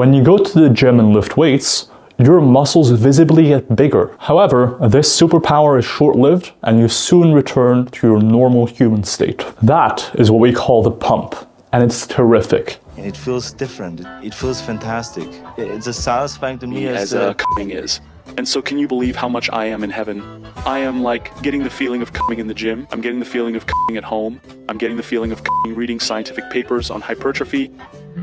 When you go to the gym and lift weights, your muscles visibly get bigger. However, this superpower is short-lived and you soon return to your normal human state. That is what we call the pump, and it's terrific. And it feels different. It feels fantastic. It's as satisfying to me as coming is. And so can you believe how much I am in heaven? I am like getting the feeling of coming in the gym. I'm getting the feeling of coming at home. I'm getting the feeling of coming reading scientific papers on hypertrophy.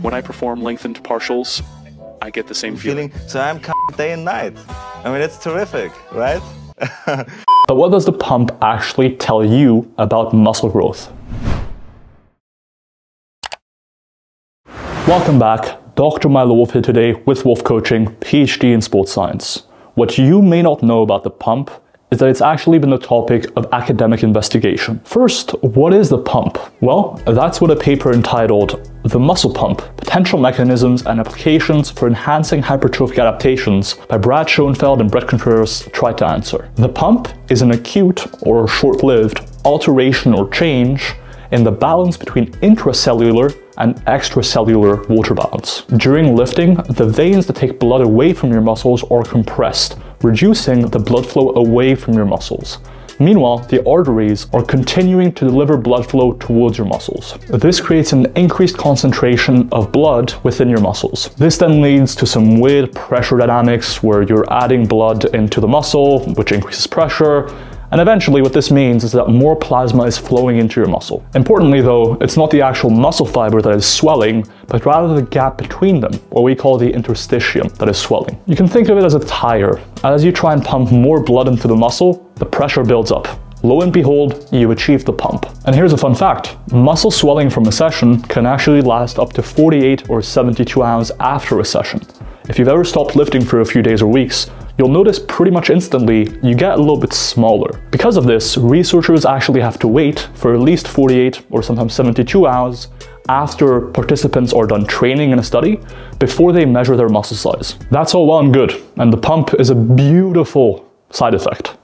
When I perform lengthened partials, I get the same feeling. So I'm coming day and night. I mean, it's terrific, right? But what does the pump actually tell you about muscle growth? Welcome back. Dr. Milo Wolf here today with Wolf Coaching, PhD in sports science. What you may not know about the pump is that it's actually been the topic of academic investigation. First, what is the pump? Well, that's what a paper entitled "The Muscle Pump: Potential Mechanisms and Applications for Enhancing Hypertrophic Adaptations" by Brad Schoenfeld and Brett Contreras tried to answer. The pump is an acute or short-lived alteration or change in the balance between intracellular and extracellular water balance. During lifting, the veins that take blood away from your muscles are compressed, reducing the blood flow away from your muscles. Meanwhile, the arteries are continuing to deliver blood flow towards your muscles. This creates an increased concentration of blood within your muscles. This then leads to some weird pressure dynamics where you're adding blood into the muscle, which increases pressure. And eventually what this means is that more plasma is flowing into your muscle. Importantly though, it's not the actual muscle fiber that is swelling, but rather the gap between them, what we call the interstitium, that is swelling. You can think of it as a tire. As you try and pump more blood into the muscle, the pressure builds up. Lo and behold, you achieve the pump. And here's a fun fact. Muscle swelling from a session can actually last up to 48 or 72 hours after a session. If you've ever stopped lifting for a few days or weeks, you'll notice pretty much instantly you get a little bit smaller. Because of this, researchers actually have to wait for at least 48 or sometimes 72 hours after participants are done training in a study before they measure their muscle size. That's all well and good, and the pump is a beautiful side effect.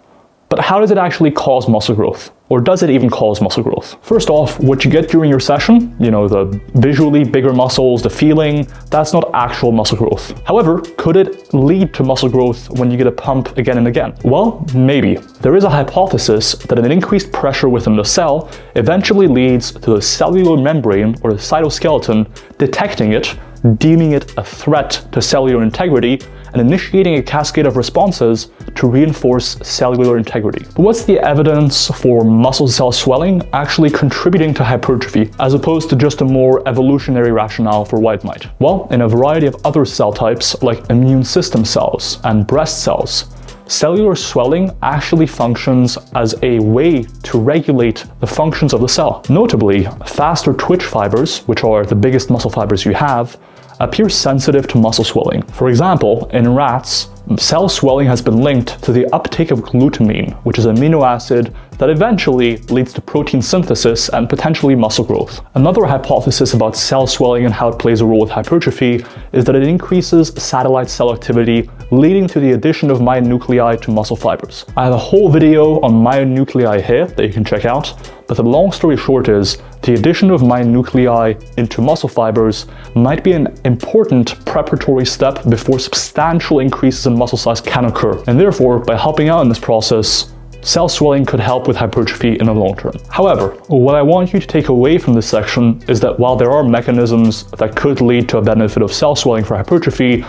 But how does it actually cause muscle growth? Or does it even cause muscle growth? First off, what you get during your session, you know, the visually bigger muscles, the feeling, that's not actual muscle growth. However, could it lead to muscle growth when you get a pump again and again? Well, maybe. There is a hypothesis that an increased pressure within the cell eventually leads to the cellular membrane or the cytoskeleton detecting it, deeming it a threat to cellular integrity, and initiating a cascade of responses to reinforce cellular integrity. But what's the evidence for muscle cell swelling actually contributing to hypertrophy, as opposed to just a more evolutionary rationale for why it might? Well, in a variety of other cell types like immune system cells and breast cells, cellular swelling actually functions as a way to regulate the functions of the cell. Notably, faster twitch fibers, which are the biggest muscle fibers you have, appear sensitive to muscle swelling. For example, in rats, cell swelling has been linked to the uptake of glutamine, which is an amino acid that eventually leads to protein synthesis and potentially muscle growth. Another hypothesis about cell swelling and how it plays a role with hypertrophy is that it increases satellite cell activity, leading to the addition of myonuclei to muscle fibers. I have a whole video on myonuclei here that you can check out, but the long story short is the addition of myonuclei into muscle fibers might be an important preparatory step before substantial increases in muscle size can occur, and therefore, by helping out in this process, cell swelling could help with hypertrophy in the long term. However, what I want you to take away from this section is that while there are mechanisms that could lead to a benefit of cell swelling for hypertrophy,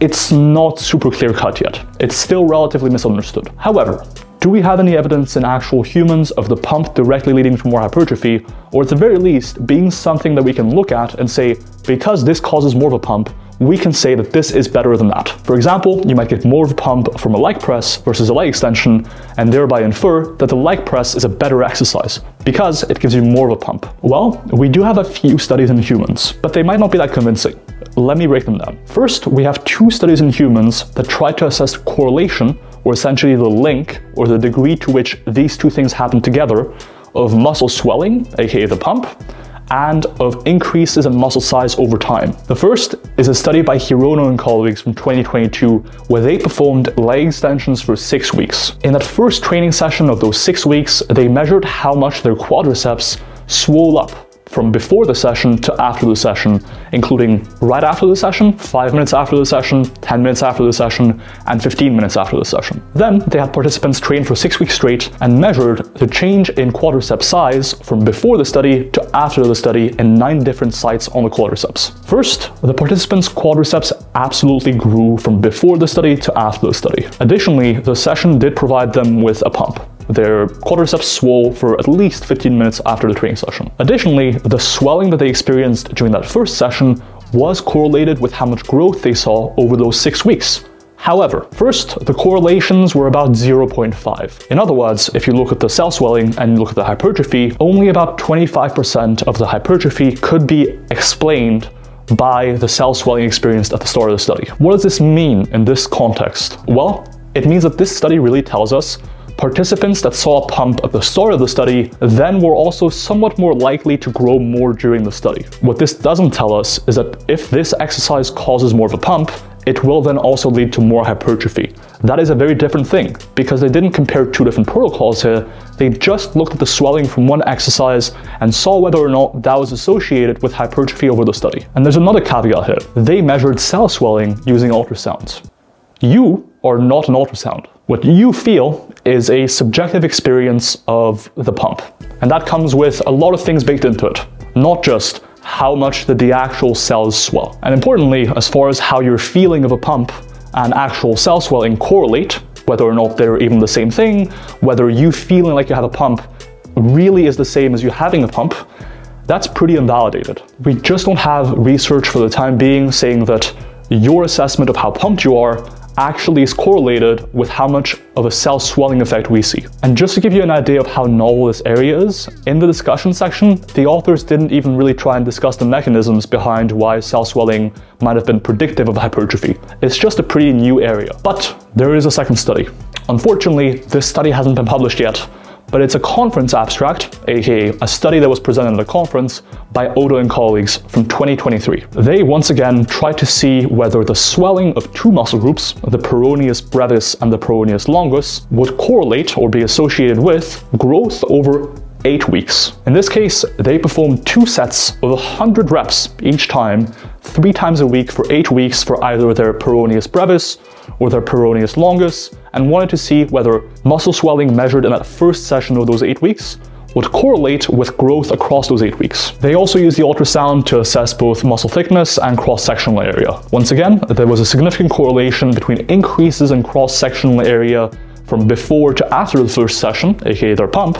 it's not super clear-cut yet. It's still relatively misunderstood. However, do we have any evidence in actual humans of the pump directly leading to more hypertrophy, or at the very least, being something that we can look at and say, because this causes more of a pump, we can say that this is better than that? For example, you might get more of a pump from a leg press versus a leg extension, and thereby infer that the leg press is a better exercise because it gives you more of a pump. Well, we do have a few studies in humans, but they might not be that convincing. Let me break them down. First, we have two studies in humans that try to assess correlation, or essentially the link, or the degree to which these two things happen together, of muscle swelling, aka the pump, and of increases in muscle size over time. The first is a study by Hirono and colleagues from 2022, where they performed leg extensions for 6 weeks. In that first training session of those 6 weeks, they measured how much their quadriceps swole up from before the session to after the session, including right after the session, 5 minutes after the session, 10 minutes after the session, and 15 minutes after the session. Then they had participants train for 6 weeks straight and measured the change in quadricep size from before the study to after the study in 9 different sites on the quadriceps. First, the participants' quadriceps absolutely grew from before the study to after the study. Additionally, the session did provide them with a pump. Their quadriceps swole for at least 15 minutes after the training session. Additionally, the swelling that they experienced during that first session was correlated with how much growth they saw over those 6 weeks. However, first, the correlations were about 0.5. In other words, if you look at the cell swelling and you look at the hypertrophy, only about 25% of the hypertrophy could be explained by the cell swelling experienced at the start of the study. What does this mean in this context? Well, it means that this study really tells us participants that saw a pump at the start of the study then were also somewhat more likely to grow more during the study. What this doesn't tell us is that if this exercise causes more of a pump, it will then also lead to more hypertrophy. That is a very different thing, because they didn't compare 2 different protocols here. They just looked at the swelling from one exercise and saw whether or not that was associated with hypertrophy over the study. And there's another caveat here. They measured cell swelling using ultrasounds. You are not an ultrasound. What you feel is a subjective experience of the pump. And that comes with a lot of things baked into it, not just how much did the actual cells swell. And importantly, as far as how your feeling of a pump and actual cell swelling correlate, whether or not they're even the same thing, whether you feeling like you have a pump really is the same as you having a pump, that's pretty invalidated. We just don't have research for the time being saying that your assessment of how pumped you are actually is correlated with how much of a cell swelling effect we see. And just to give you an idea of how novel this area is, in the discussion section, the authors didn't even really try and discuss the mechanisms behind why cell swelling might have been predictive of hypertrophy. It's just a pretty new area. But there is a second study. Unfortunately, this study hasn't been published yet, but it's a conference abstract, aka a study that was presented at a conference by Odo and colleagues from 2023. They once again tried to see whether the swelling of 2 muscle groups, the peroneus brevis and the peroneus longus, would correlate or be associated with growth over 8 weeks. In this case, they performed 2 sets of 100 reps each time, 3 times a week for 8 weeks for either their peroneus brevis or their peroneus longus, and wanted to see whether muscle swelling measured in that first session of those 8 weeks would correlate with growth across those 8 weeks. They also used the ultrasound to assess both muscle thickness and cross-sectional area. Once again, there was a significant correlation between increases in cross-sectional area from before to after the first session, aka their pump,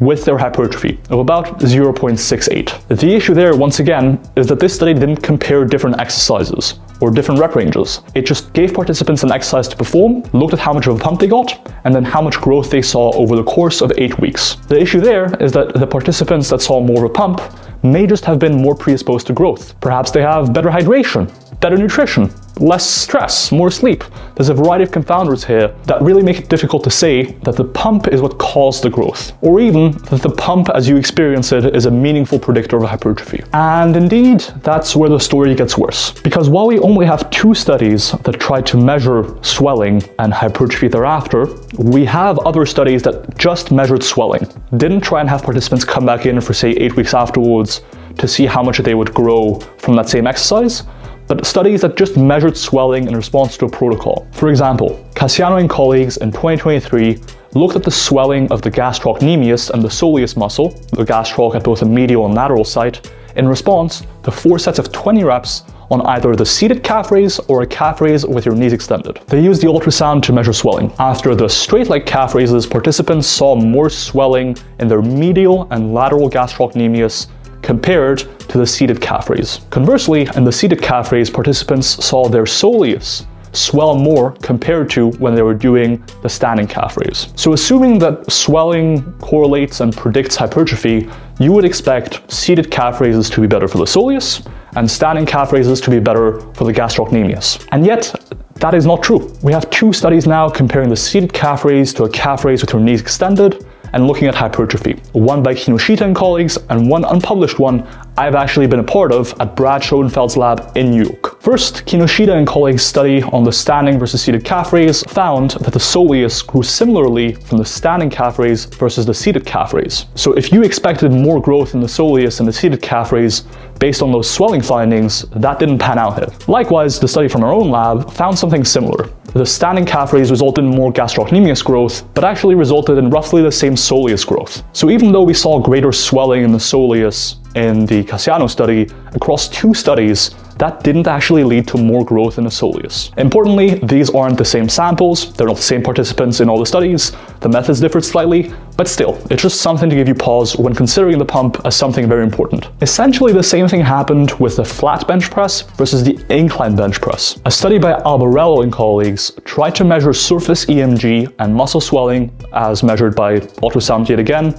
with their hypertrophy of about 0.68. The issue there, once again, is that this study didn't compare different exercises or different rep ranges. It just gave participants an exercise to perform, looked at how much of a pump they got, and then how much growth they saw over the course of 8 weeks. The issue there is that the participants that saw more of a pump may just have been more predisposed to growth. Perhaps they have better hydration, better nutrition, less stress, more sleep. There's a variety of confounders here that really make it difficult to say that the pump is what caused the growth, or even that the pump as you experience it is a meaningful predictor of hypertrophy. And indeed, that's where the story gets worse. Because while we only have 2 studies that try to measure swelling and hypertrophy thereafter, we have other studies that just measured swelling, didn't try and have participants come back in for say 8 weeks afterwards to see how much they would grow from that same exercise, but studies that just measured swelling in response to a protocol. For example, Cassiano and colleagues in 2023 looked at the swelling of the gastrocnemius and the soleus muscle, the gastroc at both a medial and lateral site, in response to 4 sets of 20 reps on either the seated calf raise or a calf raise with your knees extended. They used the ultrasound to measure swelling. After the straight leg calf raises, participants saw more swelling in their medial and lateral gastrocnemius compared to the seated calf raise. Conversely, in the seated calf raise, participants saw their soleus swell more compared to when they were doing the standing calf raise. So assuming that swelling correlates and predicts hypertrophy, you would expect seated calf raises to be better for the soleus and standing calf raises to be better for the gastrocnemius. And yet, that is not true. We have 2 studies now comparing the seated calf raise to a calf raise with your knees extended, and looking at hypertrophy, one by Kinoshita and colleagues, and one unpublished one I've actually been a part of at Brad Schoenfeld's lab in New York. First, Kinoshita and colleagues' study on the standing versus seated calf raise found that the soleus grew similarly from the standing calf raise versus the seated calf raise. So if you expected more growth in the soleus and the seated calf raise based on those swelling findings, that didn't pan out here. Likewise, the study from our own lab found something similar. The standing calf raise resulted in more gastrocnemius growth, but actually resulted in roughly the same soleus growth. So even though we saw greater swelling in the soleus in the Cassiano study, across two studies, that didn't actually lead to more growth in the soleus. Importantly, these aren't the same samples, they're not the same participants in all the studies, the methods differed slightly, but still, it's just something to give you pause when considering the pump as something very important. Essentially, the same thing happened with the flat bench press versus the incline bench press. A study by Albarello and colleagues tried to measure surface EMG and muscle swelling, as measured by ultrasound yet again,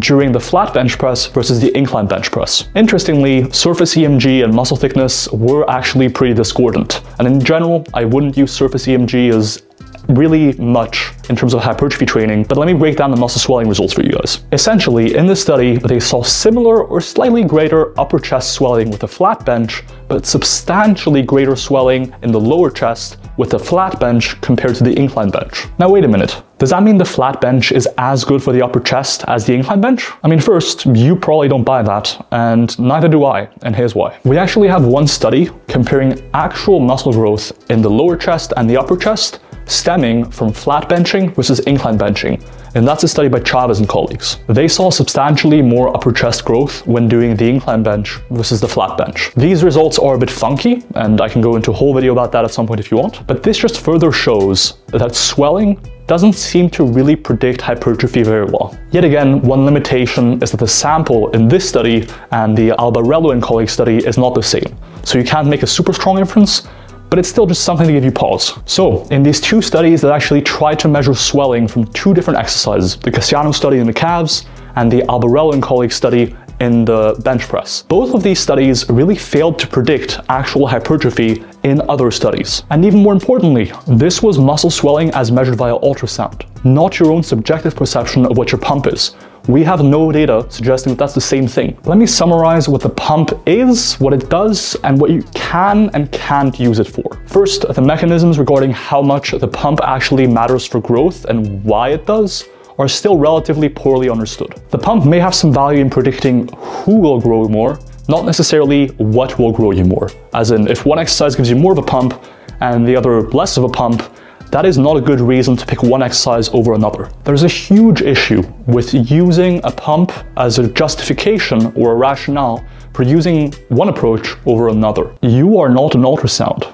during the flat bench press versus the incline bench press. Interestingly, surface EMG and muscle thickness were actually pretty discordant, and in general, I wouldn't use surface EMG as really much in terms of hypertrophy training, but let me break down the muscle swelling results for you guys. Essentially, in this study, they saw similar or slightly greater upper chest swelling with a flat bench, but substantially greater swelling in the lower chest with the flat bench compared to the incline bench. Now, wait a minute. Does that mean the flat bench is as good for the upper chest as the incline bench? I mean, first, you probably don't buy that, and neither do I, and here's why. We actually have one study comparing actual muscle growth in the lower chest and the upper chest stemming from flat benching versus incline benching, and that's a study by Chavez and colleagues. They saw substantially more upper chest growth when doing the incline bench versus the flat bench. These results are a bit funky, and I can go into a whole video about that at some point if you want, but this just further shows that swelling doesn't seem to really predict hypertrophy very well. Yet again, one limitation is that the sample in this study and the Albarello and colleagues study is not the same, so you can't make a super strong inference, but it's still just something to give you pause. So, in these two studies that actually tried to measure swelling from two different exercises, the Cassiano study in the calves and the Albarello and colleagues study in the bench press, both of these studies really failed to predict actual hypertrophy in other studies. And even more importantly, this was muscle swelling as measured via ultrasound, not your own subjective perception of what your pump is. We have no data suggesting that that's the same thing. Let me summarize what the pump is, what it does, and what you can and can't use it for. First, the mechanisms regarding how much the pump actually matters for growth and why it does are still relatively poorly understood. The pump may have some value in predicting who will grow more, not necessarily what will grow you more. As in, if one exercise gives you more of a pump and the other less of a pump, that is not a good reason to pick one exercise over another. There's a huge issue with using a pump as a justification or a rationale for using one approach over another. You are not an ultrasound.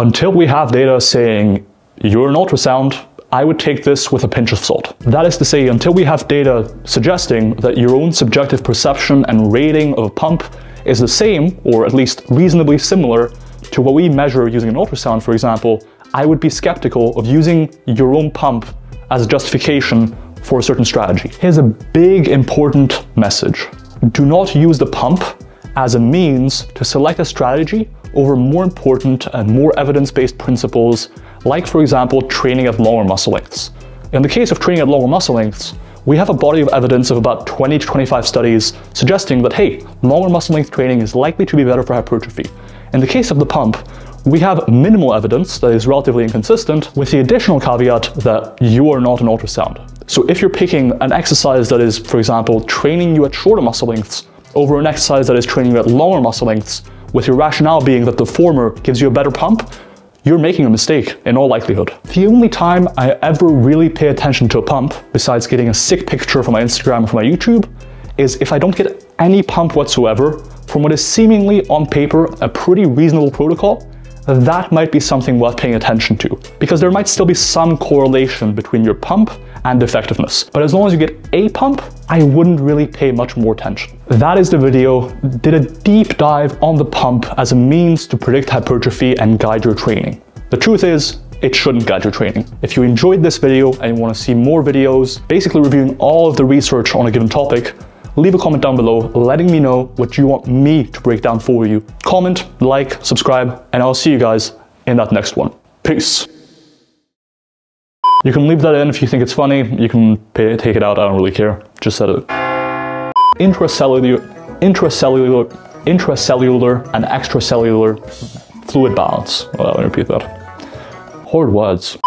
Until we have data saying you're an ultrasound, I would take this with a pinch of salt. That is to say, until we have data suggesting that your own subjective perception and rating of a pump is the same, or at least reasonably similar, to what we measure using an ultrasound, for example, I would be skeptical of using your own pump as a justification for a certain strategy. Here's a big important message. Do not use the pump as a means to select a strategy over more important and more evidence-based principles, like, for example, training at longer muscle lengths. In the case of training at longer muscle lengths, we have a body of evidence of about 20 to 25 studies suggesting that, hey, longer muscle length training is likely to be better for hypertrophy. In the case of the pump, we have minimal evidence that is relatively inconsistent, with the additional caveat that you are not an ultrasound. So if you're picking an exercise that is, for example, training you at shorter muscle lengths over an exercise that is training you at longer muscle lengths, with your rationale being that the former gives you a better pump, you're making a mistake in all likelihood. The only time I ever really pay attention to a pump, besides getting a sick picture from my Instagram or from my YouTube, is if I don't get any pump whatsoever from what is seemingly, on paper, a pretty reasonable protocol, that might be something worth paying attention to, because there might still be some correlation between your pump and effectiveness. But as long as you get a pump, I wouldn't really pay much more attention. That is the video. Did a deep dive on the pump as a means to predict hypertrophy and guide your training. The truth is, it shouldn't guide your training. If you enjoyed this video and you want to see more videos, basically reviewing all of the research on a given topic, leave a comment down below letting me know what you want me to break down for you. Comment, like, subscribe, and I'll see you guys in that next one. Peace. You can leave that in if you think it's funny. You can take it out, I don't really care. Just set it. Intracellular and extracellular fluid balance. Well, let me repeat that. Hard words.